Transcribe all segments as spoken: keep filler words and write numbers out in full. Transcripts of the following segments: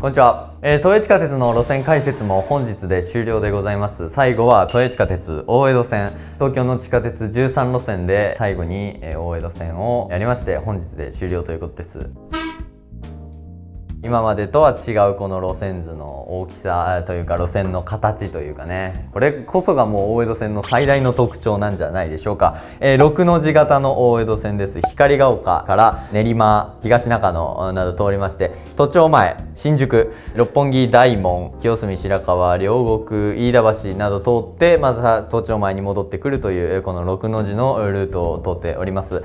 こんにちは、えー、都営地下鉄の路線解説も本日で終了でございます。最後は都営地下鉄大江戸線、東京の地下鉄じゅうさん路線で最後に大江戸線をやりまして、本日で終了ということです。今までとは違うこの路線図の大きさというか、路線の形というかね、これこそがもう大江戸線の最大の特徴なんじゃないでしょうか。えー、ろくの字型の大江戸線です。光が丘から練馬、東中野など通りまして、都庁前、新宿、六本木、大門、清澄白河、両国、飯田橋など通って、また都庁前に戻ってくるという、このろくの字のルートを通っております。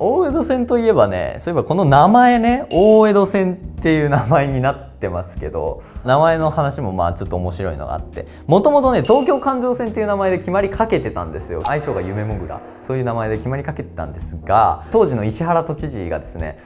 大江戸線といえばね、そういえばこの名前ね、大江戸線っていう名前になってますけど、名前の話もまあちょっと面白いのがあって、もともとね、東京環状線っていう名前で決まりかけてたんですよ。愛称が夢もぐら、そういう名前で決まりかけてたんですが、当時の石原都知事がですね、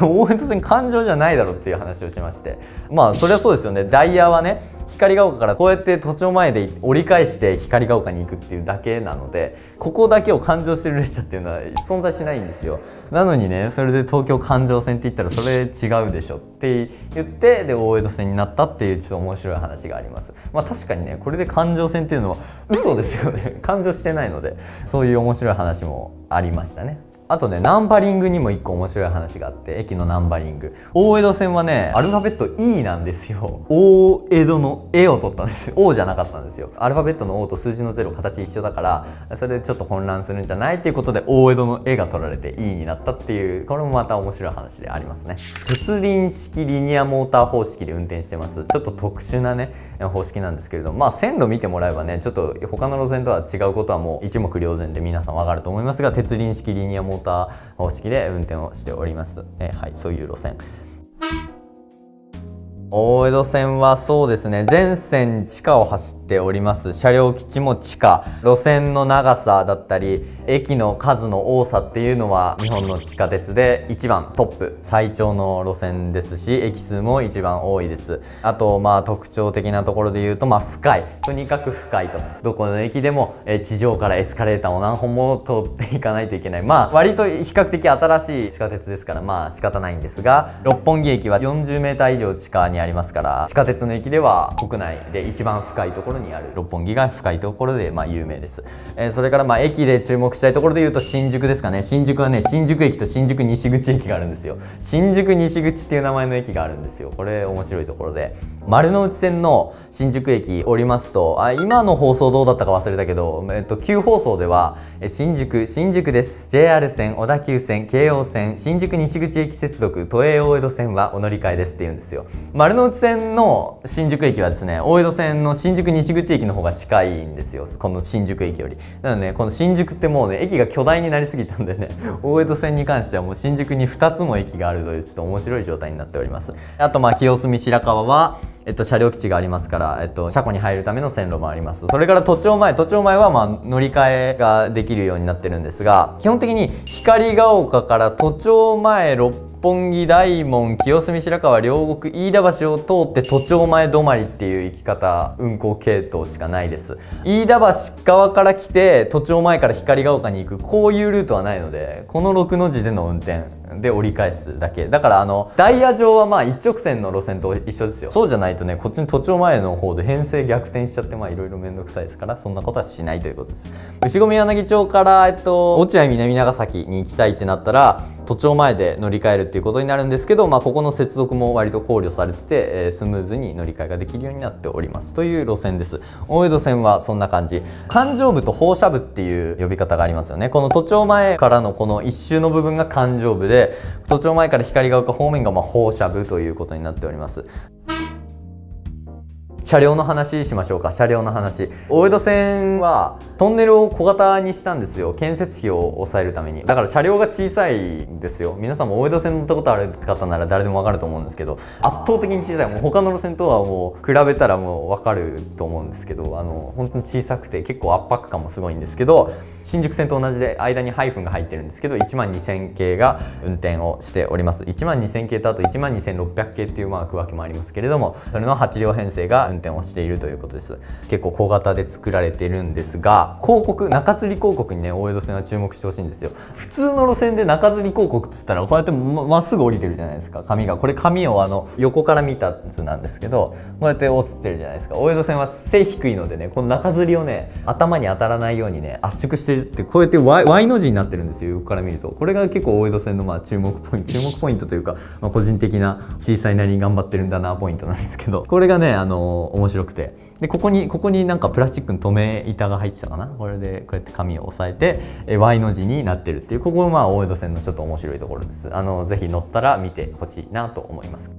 大江戸線環状じゃないだろっていう話をしまして、まあそりゃそうですよね。ダイヤはね、光が丘からこうやって都庁前で折り返して光が丘に行くっていうだけなので、ここだけを環状してる列車っていうのは存在しないんですよ。なのにね、それで東京環状線って言ったらそれ違うでしょって言って、で大江戸線になったっていうちょっと面白い話があります。まあ確かにね、これで環状線っていうのは嘘ですよね。環状してないので、そういう面白い話もありましたね。あとね、ナンバリングにもいっこ面白い話があって、駅のナンバリング、大江戸線はね、アルファベット イー なんですよ。大江戸の「え」を取ったんですよ。 オー じゃなかったんですよ。アルファベットの オー と数字のゼロ、形一緒だから、それでちょっと混乱するんじゃないっていうことで、大江戸の「え」が取られて イー になったっていう、これもまた面白い話でありますね。鉄輪式リニアモーター方式で運転してます。ちょっと特殊なね、方式なんですけれども、まあ線路見てもらえばね、ちょっと他の路線とは違うことはもう一目瞭然で皆さんわかると思いますが、鉄輪式リニアモーター方式で運転をしております。え、はい、そういう路線。大江戸線はそうですね、全線地下を走っております。車両基地も地下、路線の長さだったり駅の数の多さっていうのは日本の地下鉄で一番トップ、最長の路線ですし、駅数も一番多いです。あとまあ特徴的なところで言うと、まあ深い、とにかく深いと、どこの駅でも地上からエスカレーターを何本も通っていかないといけない、まあ割と比較的新しい地下鉄ですから、まあ仕方ないんですが、六本木駅は よんじゅうメーター 以上地下にありますから、地下鉄の駅では国内で一番深いところにある、六本木が深いところでまあ有名です。えー、それからまあ駅で注目したいところで言うと新宿ですかね。新宿はね、新宿駅と新宿西口駅があるんですよ。新宿西口っていう名前の駅があるんですよ。これ面白いところで、丸の内線の新宿駅降りますと、あ、今の放送どうだったか忘れたけど、えっと、旧放送では新宿新宿です。 ジェイアール 線、小田急線、京王線、新宿西口駅接続、都営大江戸線はお乗り換えですって言うんですよ。丸の内線の新宿駅はですね、大江戸線の新宿西口駅の方が近いんですよ、この新宿駅より。なので、ね、この新宿ってもうね、駅が巨大になりすぎたんでね、大江戸線に関してはもう新宿にふたつも駅があるという、ちょっと面白い状態になっております。あとまあ清澄白河はえっと、車両基地がありますから、えっと、車庫に入るための線路もあります。それから都庁前、都庁前はまあ乗り換えができるようになってるんですが、基本的に光が丘から都庁前、六本木、大門、清澄白河、両国、飯田橋を通って都庁前止まりっていう行き方、運行系統しかないです。飯田橋側から来て都庁前から光が丘に行く、こういうルートはないので、このろくの字での運転で折り返すだけだから、あのダイヤ上はまあ一直線の路線と一緒ですよ。そうじゃないとね、こっちの都庁前の方で編成逆転しちゃって、まあいろいろ面倒くさいですから、そんなことはしないということです。牛込柳町から、えっと、落合南長崎に行きたいってなったら、都庁前で乗り換えるっていうことになるんですけど、まあここの接続も割と考慮されてて、えー、スムーズに乗り換えができるようになっておりますという路線です。大江戸線はそんな感じ。環状部と放射部っていう呼び方がありますよね。この都庁前からのこの一周の部分が環状部で、都庁前から光が丘方面がまあ放射部ということになっております。車両の話しましょうか。車両の話、大江戸線はトンネルを小型にしたんですよ、建設費を抑えるために。だから車両が小さいんですよ。皆さんも大江戸線乗ったことある方なら誰でも分かると思うんですけど、圧倒的に小さい。もう他の路線とはもう比べたらもう分かると思うんですけど、あの本当に小さくて結構圧迫感もすごいんですけど、新宿線と同じで間にハイフンが入ってるんですけど、いちまんにせん系が運転をしております。いちまんにせん系とあといちまんにせんろっぴゃく系っていうまあ区分けもありますけれども、それのはち両編成が運転をしているということです。結構小型で作られているんですが、広告、中吊り広告にね大江戸線は注目してほしいんですよ。普通の路線で中吊り広告っつったらこうやって ま, まっすぐ降りてるじゃないですか、紙が。これ紙をあの横から見た図なんですけど、こうやって落ちてるじゃないですか。大江戸線は背低いのでね、この中吊りをね頭に当たらないようにね圧縮してるって、こうやって Y, Y の字になってるんですよ、横から見ると。これが結構大江戸線のまあ注目ポイント注目ポイントというか、まあ、個人的な小さいなりに頑張ってるんだなポイントなんですけど、これがねあの面白くて、でここにここになんかプラスチックの留め板が入ってたかな、これでこうやって紙を押さえて Y の字になってるっていう、ここもまあ大江戸線のちょっと面白いところです。あのぜひ乗ったら見てほしいなと思います。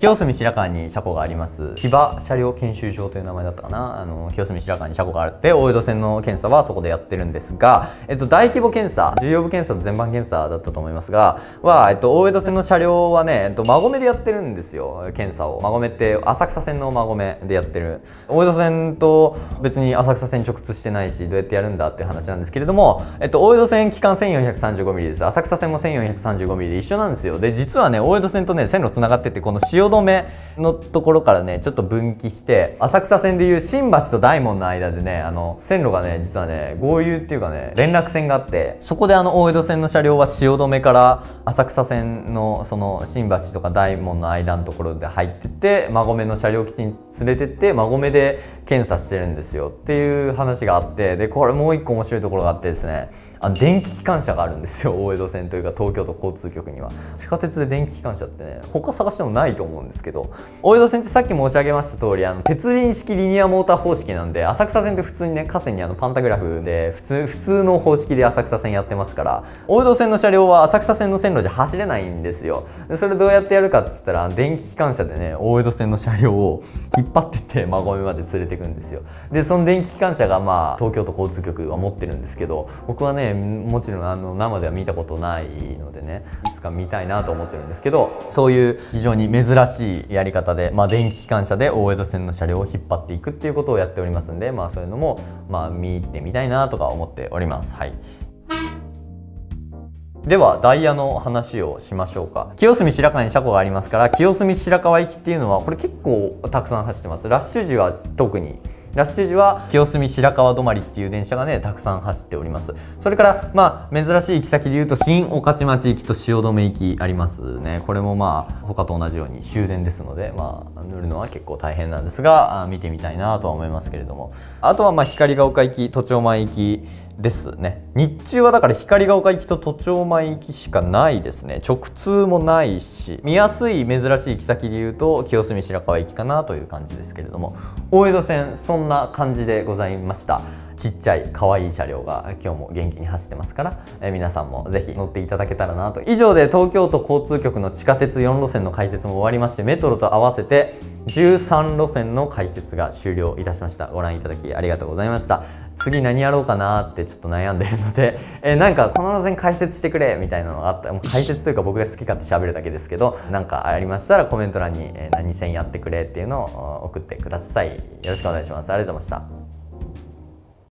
清澄白河に車庫があります千葉車両研修場という名前だったかな、あの清澄白河に車庫があって大江戸線の検査はそこでやってるんですが、えっと、大規模検査、重要部検査と全般検査だったと思いますがは、えっと、大江戸線の車両はね、えっと、馬込でやってるんですよ、検査を。馬込って浅草線の馬込でやってる。大江戸線と別に浅草線直通してないし、どうやってやるんだっていう話なんですけれども、えっと、大江戸線期間 せんよんひゃくさんじゅうごミリ です。浅草線も せんよんひゃくさんじゅうごミリ で一緒なんですよ。で実はね大江戸線とね線路つながってて、この汐留止めのところからねちょっと分岐して、浅草線でいう新橋と大門の間でねあの線路がね実はね合流っていうかね連絡線があって、そこであの大江戸線の車両は汐留から浅草線のその新橋とか大門の間のところで入ってって馬込の車両基地に連れてって馬込で検査してるんですよっていう話があって、でこれもう一個面白いところがあってですね、あの電気機関車があるんですよ大江戸線というか東京都交通局には。地下鉄で電気機関車ってね他探してもないと思うなんですけど、大江戸線ってさっき申し上げました通りあの鉄輪式リニアモーター方式なんで、浅草線って普通にね河川にあのパンタグラフで普通普通の方式で浅草線やってますから、大江戸線の車両は浅草線の線路じゃ走れないんですよ。でそれどうやってやるかって言ったら電気機関車でね大江戸線の車両を引っ張ってって馬込まで連れてくんですよ。でその電気機関車がまあ東京都交通局は持ってるんですけど、僕はねもちろんあの生では見たことないのでねいつか見たいなと思ってるんですけど、そういう非常に珍しいやり方で、まあ、電気機関車で大江戸線の車両を引っ張っていくっていうことをやっておりますんで、まあ、そういうのも、まあ、見てみたいなとか思っております。はい、ではダイヤの話をしましょうか。清澄白河に車庫がありますから、清澄白河行きっていうのはこれ結構たくさん走ってます。ラッシュ時は特にラッシュ時は清澄白河止まりっていう電車がねたくさん走っております。それからまあ珍しい行き先でいうと新御徒町行きと汐留行きありますね。これもまあ他と同じように終電ですので、まあ塗るのは結構大変なんですが見てみたいなとは思いますけれども、あとはまあ光が丘行き、都庁前行きですね。日中はだから光が丘行きと都庁前行きしかないですね。直通もないし、見やすい珍しい行き先でいうと清澄白河行きかなという感じですけれども、大江戸線そんな感じでございました。ちっちゃい可愛い車両が今日も元気に走ってますから、え皆さんもぜひ乗っていただけたらなと。以上で東京都交通局の地下鉄よんろせんの開設も終わりまして、メトロと合わせてじゅうさんろせんの開設が終了いたしました。ご覧いただきありがとうございました。次何やろうかなってちょっと悩んでるので、えなんかこの路線解説してくれみたいなのがあったら、もう解説というか僕が好き勝手喋るだけですけど、なんかありましたらコメント欄に何線やってくれっていうのを送ってください。よろしくお願いします。ありがとうございました。